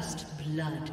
First blood.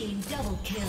team double kill.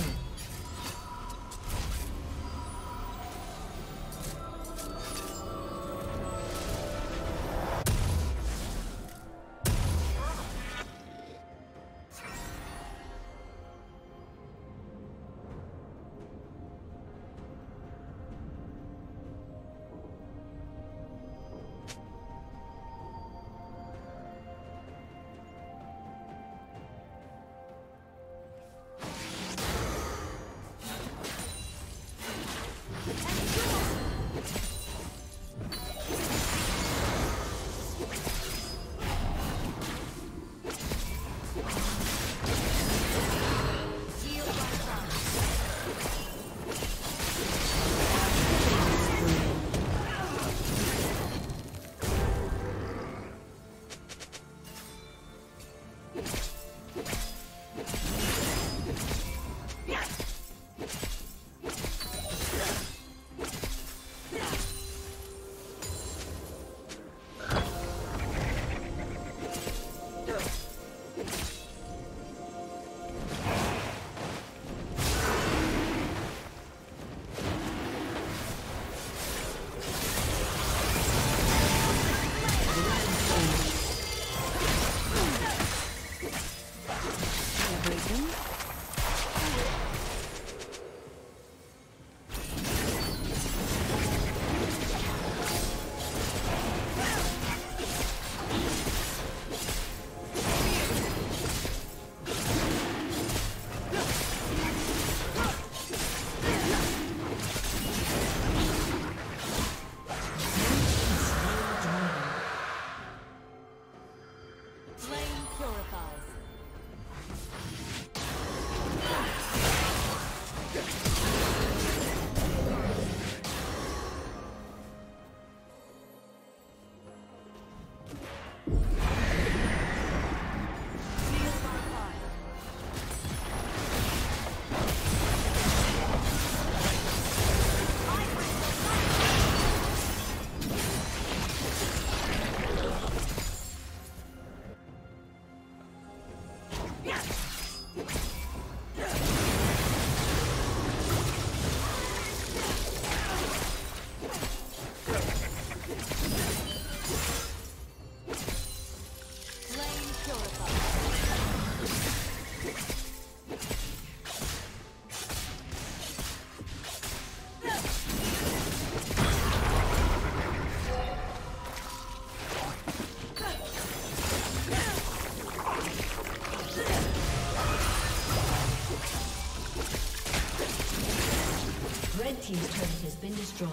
Team's turret has been destroyed.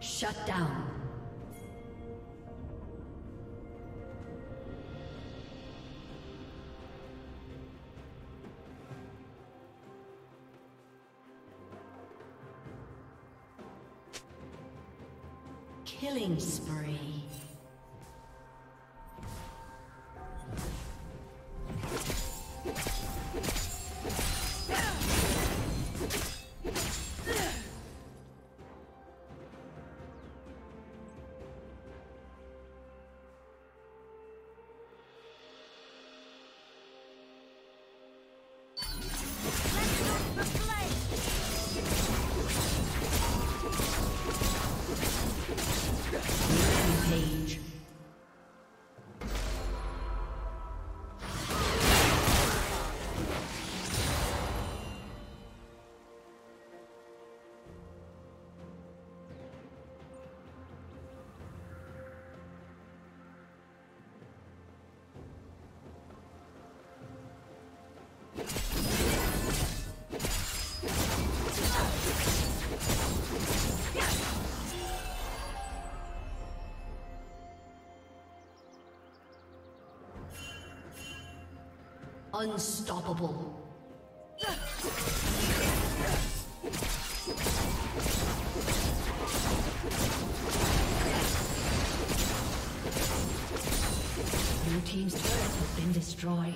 Shut down. Killing spree. Unstoppable. Blue team's turret has been destroyed.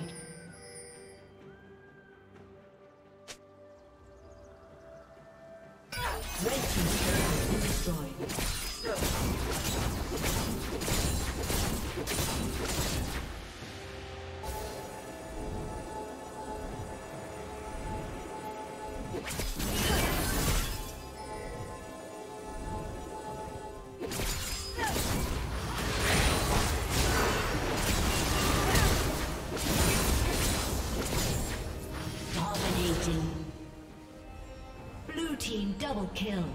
Double kill.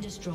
Destroyed.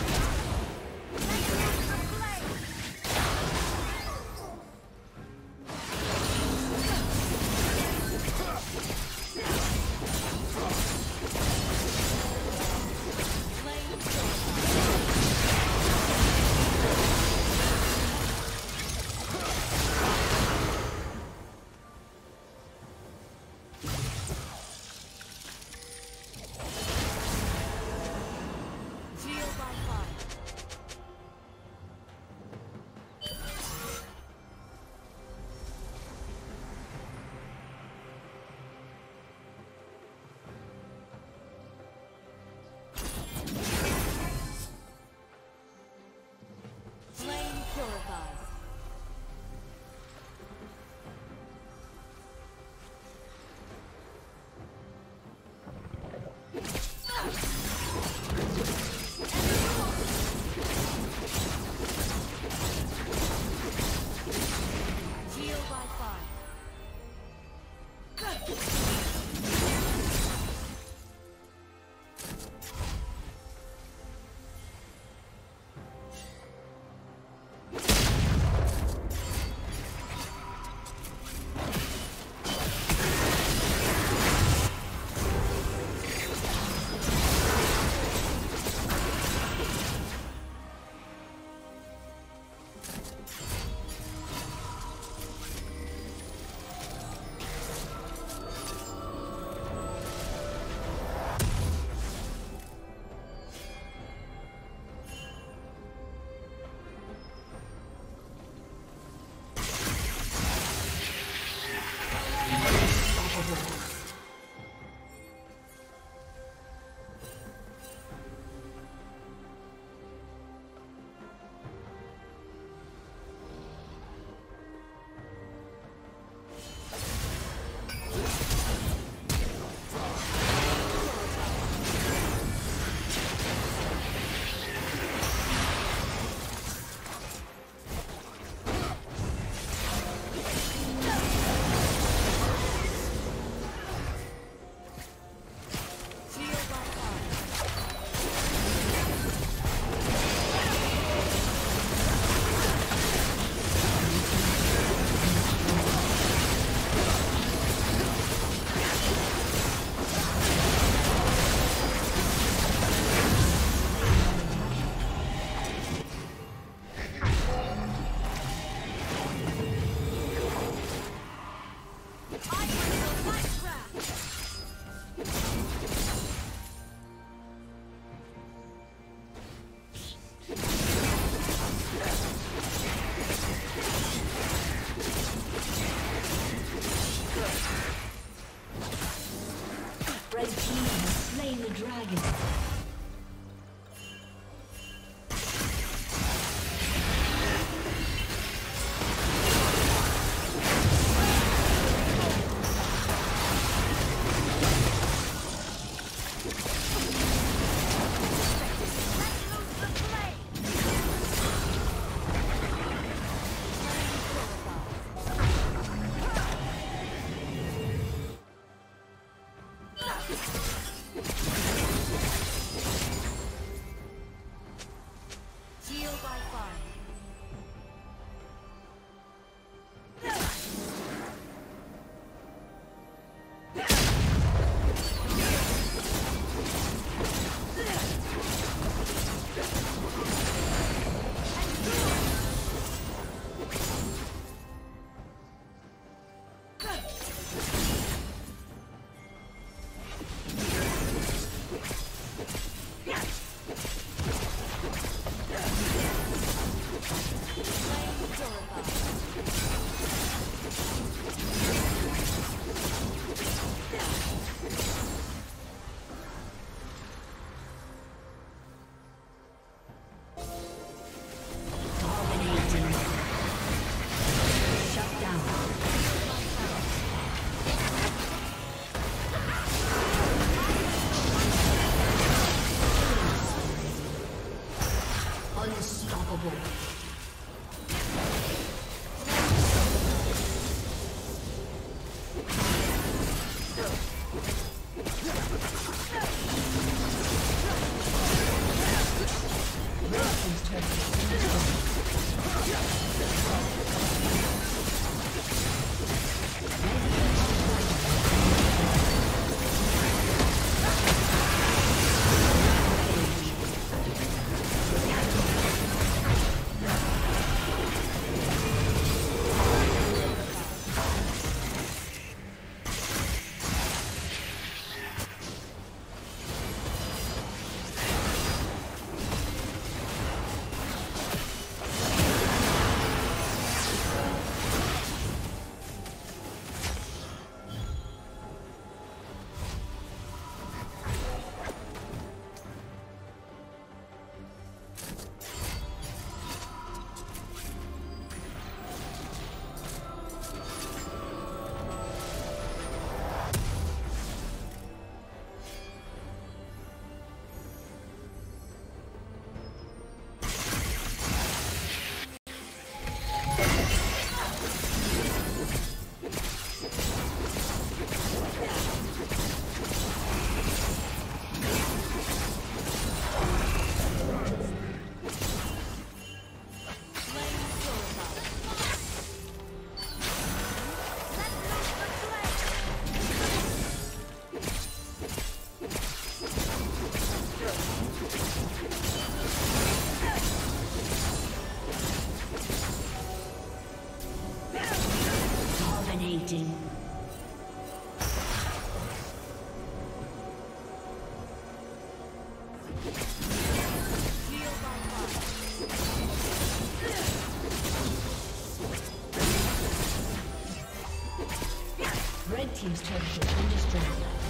Red team's turret has been destroyed.